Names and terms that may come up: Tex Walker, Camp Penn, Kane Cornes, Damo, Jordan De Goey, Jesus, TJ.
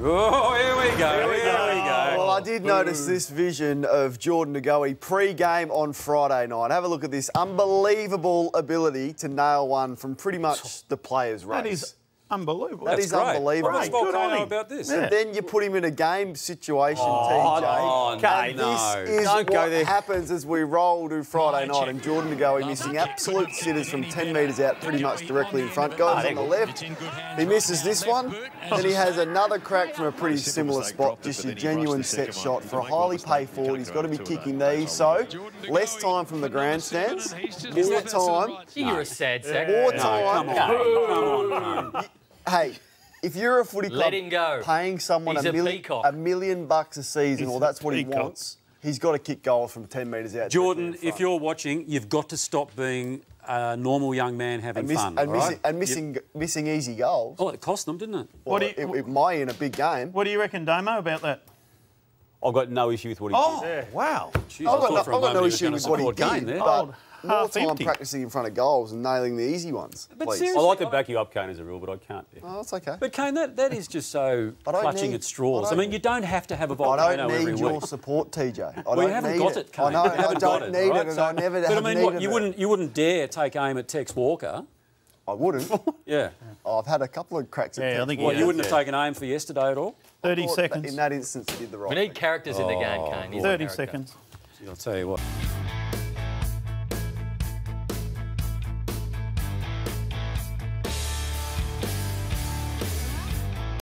Oh, here we go. Here we go. Well, I did notice this vision of Jordan De Goey pre-game on Friday night. Have a look at this unbelievable ability to nail one from pretty much the player's race. That is unbelievable. That's unbelievable. What does Volcano about this? Yeah. And then you put him in a game situation, TJ. Okay, this is what happens as we roll to Friday night, and Jordan De Goey missing absolute sitters from 10 metres out, pretty much directly in front. Goes on the left. He misses this one. Then he has another crack from a pretty similar spot. Just a genuine set shot for a highly paid forward. He's got to be kicking these. So less time from the grandstands. More time. You're a sad sack. More time. Come on. Hey, if you're a footy club paying someone $1 million a season, or that's what he wants, he's got to kick goals from 10 metres out. Jordan, if you're watching, you've got to stop being a normal young man having fun. And, missing easy goals. Oh, it cost them, didn't it? Well, it might in a big game. What do you reckon, Damo, about that? I've got no issue with what he did. Oh, wow. Jeez, I've got no issue with what he did. More time practising in front of goals and nailing the easy ones. But seriously, I like to back you up, Kane, as a rule, but I can't. Yeah. Oh, that's okay. But Kane, that is just so clutching at straws. I mean, you don't have to have a volcano every week. I don't need your support, TJ. Well, you haven't got it, Kane. I know, I don't need it, and I never have needed it. But I mean, what, you wouldn't dare take aim at Tex Walker. I wouldn't. Yeah. I've had a couple of cracks at Tex. Well, you wouldn't have taken aim for yesterday at all? 30 seconds. In that instance, you did the right thing. We need characters in the game, Kane. 30 seconds. I'll tell you what.